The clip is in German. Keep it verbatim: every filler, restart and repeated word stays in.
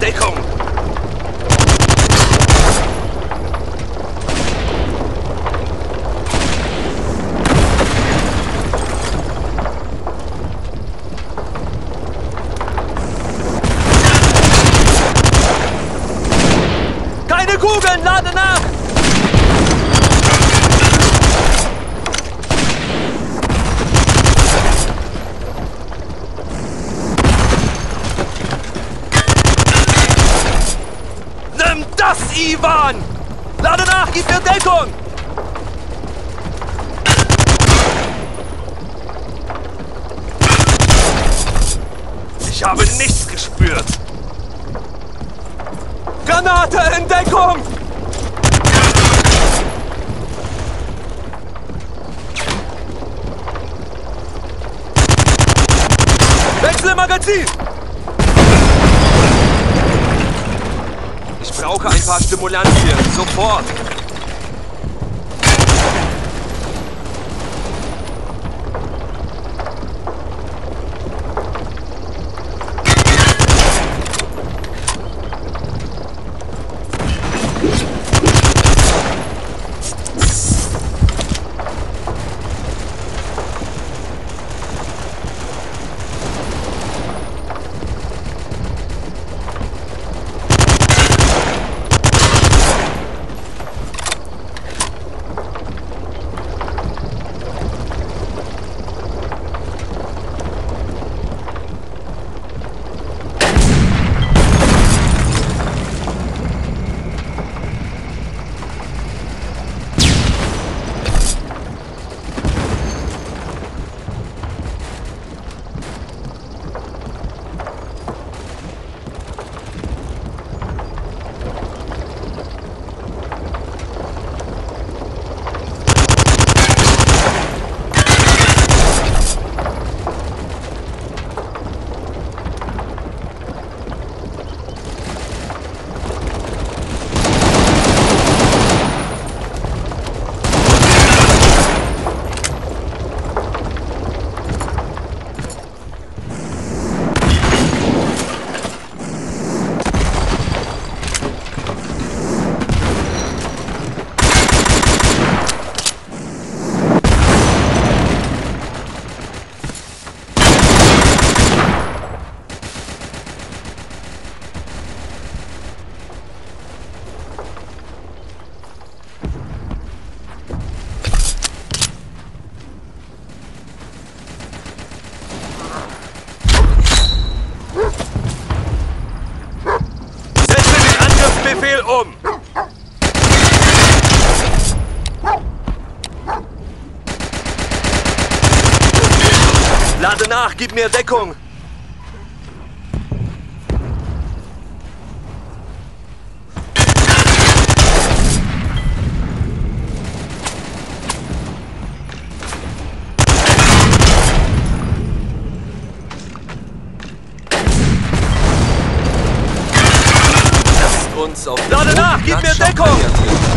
Hier Deckung! Keine Kugeln, lade nach! Das, Ivan! Lade nach, gib mir Deckung! Ich habe nichts gespürt! Granate in Deckung! Wechsel Magazin! Ich brauche ein paar Stimulantien. Sofort! Befehl um! Lade nach, gib mir Deckung! Uns auf Lade nach, gib mir Deckung!